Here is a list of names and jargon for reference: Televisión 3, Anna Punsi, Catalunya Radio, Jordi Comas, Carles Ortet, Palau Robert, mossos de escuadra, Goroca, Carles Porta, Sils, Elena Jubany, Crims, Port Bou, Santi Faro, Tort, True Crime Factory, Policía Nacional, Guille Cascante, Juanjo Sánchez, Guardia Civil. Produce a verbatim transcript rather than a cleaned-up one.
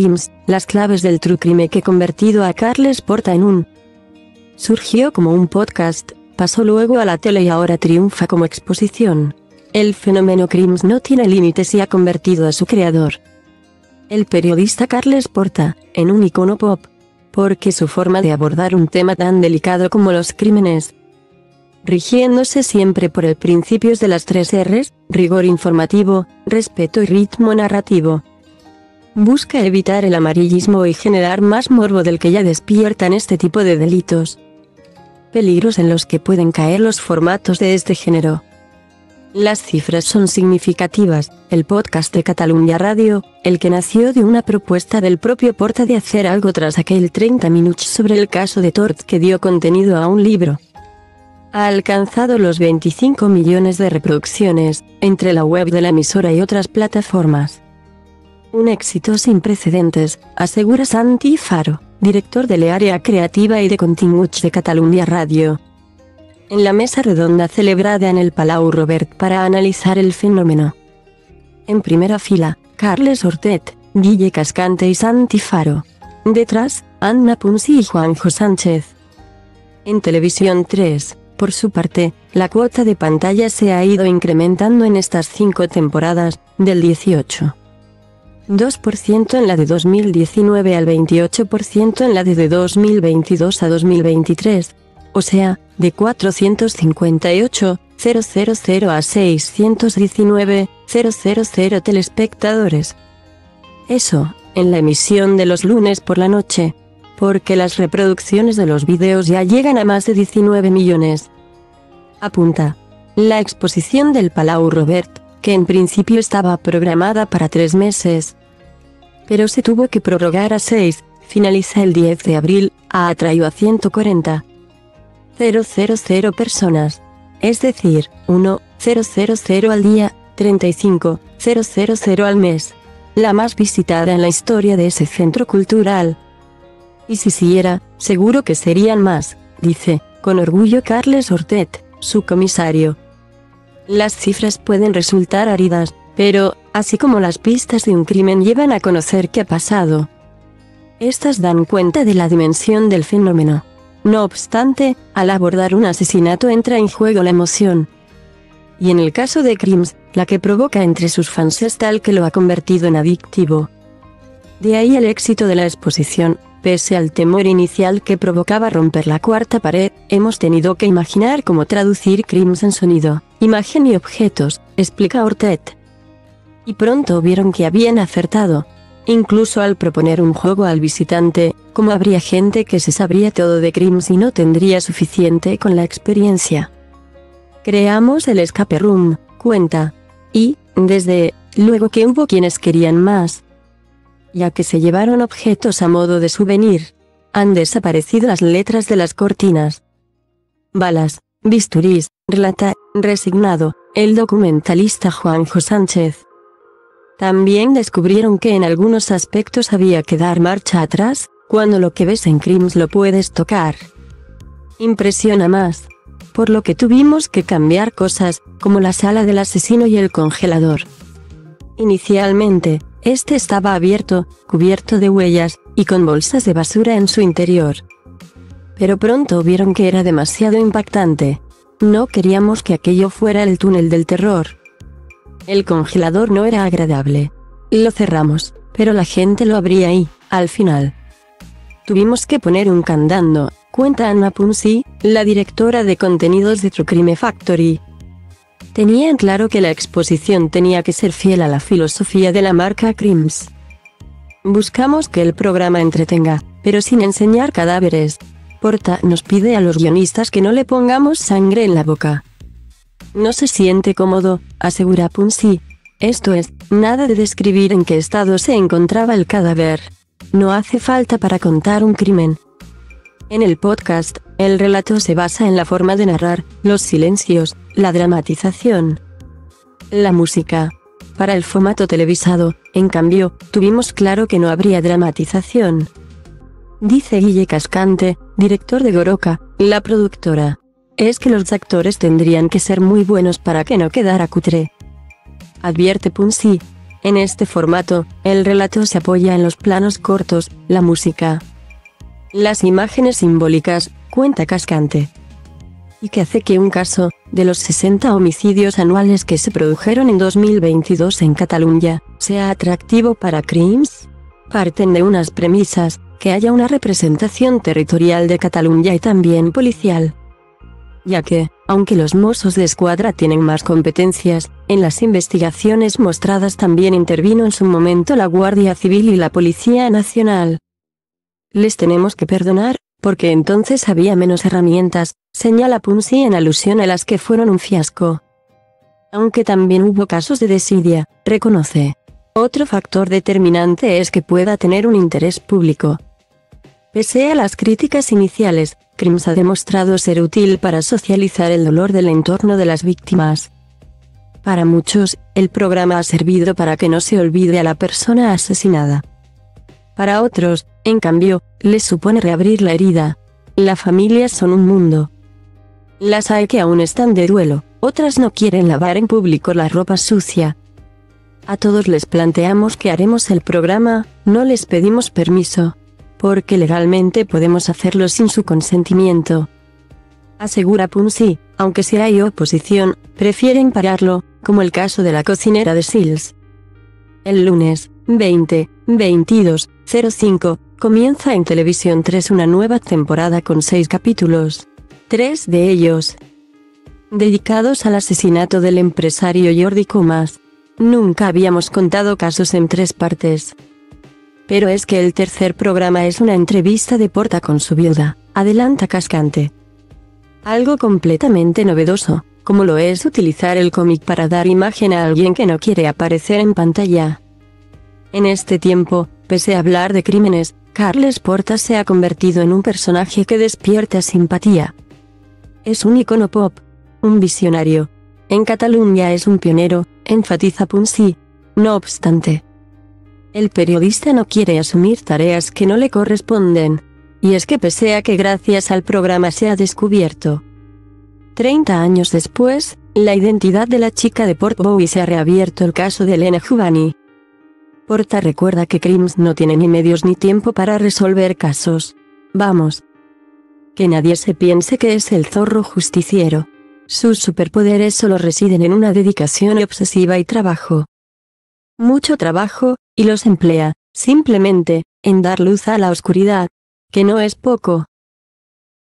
Crims, las claves del True Crime que convertido a Carles Porta en un. Surgió como un podcast, pasó luego a la tele y ahora triunfa como exposición. El fenómeno Crims no tiene límites y ha convertido a su creador, el periodista Carles Porta, en un icono pop, porque su forma de abordar un tema tan delicado como los crímenes, rigiéndose siempre por el principio de las tres R's, rigor informativo, respeto y ritmo narrativo, busca evitar el amarillismo y generar más morbo del que ya despiertan este tipo de delitos, peligros en los que pueden caer los formatos de este género. Las cifras son significativas. El podcast de Catalunya Radio, el que nació de una propuesta del propio Porta de hacer algo tras aquel treinta minuts sobre el caso de Tort que dio contenido a un libro, ha alcanzado los veinticinco millones de reproducciones, entre la web de la emisora y otras plataformas. Un éxito sin precedentes, asegura Santi Faro, director de la área creativa y de continguts de Catalunya Radio, en la mesa redonda celebrada en el Palau Robert para analizar el fenómeno. En primera fila, Carles Ortet, Guille Cascante y Santi Faro. Detrás, Anna Punsi y Juanjo Sánchez. En Televisión tres, por su parte, la cuota de pantalla se ha ido incrementando en estas cinco temporadas, del dieciocho coma dos por ciento en la de dos mil diecinueve al veintiocho por ciento en la de dos mil veintidós a dos mil veintitrés, o sea, de cuatrocientos cincuenta y ocho mil a seiscientos diecinueve mil telespectadores. Eso, en la emisión de los lunes por la noche, porque las reproducciones de los videos ya llegan a más de diecinueve millones. Apunta. La exposición del Palau Robert, que en principio estaba programada para tres meses, pero se tuvo que prorrogar a seis, finaliza el diez de abril, ha atraído a ciento cuarenta mil personas, es decir, mil al día, treinta y cinco mil al mes, la más visitada en la historia de ese centro cultural. Y si siguiera, seguro que serían más, dice, con orgullo Carles Ortet, su comisario. Las cifras pueden resultar áridas, pero, así como las pistas de un crimen llevan a conocer qué ha pasado, estas dan cuenta de la dimensión del fenómeno. No obstante, al abordar un asesinato entra en juego la emoción. Y en el caso de Crims, la que provoca entre sus fans es tal que lo ha convertido en adictivo. De ahí el éxito de la exposición, pese al temor inicial que provocaba romper la cuarta pared, hemos tenido que imaginar cómo traducir Crims en sonido, imagen y objetos, explica Ortet. Y pronto vieron que habían acertado. Incluso al proponer un juego al visitante, como habría gente que se sabría todo de Crims y no tendría suficiente con la experiencia. Creamos el escape room, cuenta. Y, desde luego que hubo quienes querían más, ya que se llevaron objetos a modo de souvenir. Han desaparecido las letras de las cortinas. Balas, bisturís, relata, resignado, el documentalista Juanjo Sánchez. También descubrieron que en algunos aspectos había que dar marcha atrás, cuando lo que ves en Crims lo puedes tocar. Impresiona más. Por lo que tuvimos que cambiar cosas, como la sala del asesino y el congelador. Inicialmente, este estaba abierto, cubierto de huellas, y con bolsas de basura en su interior. Pero pronto vieron que era demasiado impactante. No queríamos que aquello fuera el túnel del terror. El congelador no era agradable. Lo cerramos, pero la gente lo abría ahí, al final. Tuvimos que poner un candado, cuenta Anna Punsi, la directora de contenidos de True Crime Factory. Tenían claro que la exposición tenía que ser fiel a la filosofía de la marca Crims. Buscamos que el programa entretenga, pero sin enseñar cadáveres. Porta nos pide a los guionistas que no le pongamos sangre en la boca. No se siente cómodo, asegura Punsi. Esto es, nada de describir en qué estado se encontraba el cadáver. No hace falta para contar un crimen. En el podcast, el relato se basa en la forma de narrar, los silencios, la dramatización, la música. Para el formato televisado, en cambio, tuvimos claro que no habría dramatización, dice Guille Cascante, director de Goroca, la productora. Es que los actores tendrían que ser muy buenos para que no quedara cutre, advierte Punsi. En este formato, el relato se apoya en los planos cortos, la música, las imágenes simbólicas, cuenta Cascante. Y que hace que un caso, de los sesenta homicidios anuales que se produjeron en dos mil veintidós en Cataluña, sea atractivo para Crims. Parten de unas premisas, que haya una representación territorial de Cataluña y también policial. Ya que, aunque los Mossos de Escuadra tienen más competencias, en las investigaciones mostradas también intervino en su momento la Guardia Civil y la Policía Nacional. Les tenemos que perdonar, porque entonces había menos herramientas, señala Punsi en alusión a las que fueron un fiasco. Aunque también hubo casos de desidia, reconoce. Otro factor determinante es que pueda tener un interés público. Pese a las críticas iniciales, Crims ha demostrado ser útil para socializar el dolor del entorno de las víctimas. Para muchos, el programa ha servido para que no se olvide a la persona asesinada. Para otros, en cambio, les supone reabrir la herida. Las familias son un mundo. Las hay que aún están de duelo, otras no quieren lavar en público la ropa sucia. A todos les planteamos que haremos el programa, no les pedimos permiso. Porque legalmente podemos hacerlo sin su consentimiento. Asegura Punsi, aunque si hay oposición, prefieren pararlo, como el caso de la cocinera de Sils. El lunes, veinte, veintidós, cero cinco, comienza en Televisión tres una nueva temporada con seis capítulos. Tres de ellos dedicados al asesinato del empresario Jordi Comas. Nunca habíamos contado casos en tres partes. Pero es que el tercer programa es una entrevista de Porta con su viuda, adelanta Cascante. Algo completamente novedoso, como lo es utilizar el cómic para dar imagen a alguien que no quiere aparecer en pantalla. En este tiempo, pese a hablar de crímenes, Carles Porta se ha convertido en un personaje que despierta simpatía. Es un icono pop, un visionario. En Cataluña es un pionero, enfatiza Punsi. No obstante, el periodista no quiere asumir tareas que no le corresponden. Y es que pese a que gracias al programa se ha descubierto treinta años después, la identidad de la chica de Port Bou y se ha reabierto el caso de Elena Jubany. Porta recuerda que Crims no tiene ni medios ni tiempo para resolver casos. Vamos. Que nadie se piense que es el zorro justiciero. Sus superpoderes solo residen en una dedicación obsesiva y trabajo. Mucho trabajo, y los emplea, simplemente, en dar luz a la oscuridad, que no es poco.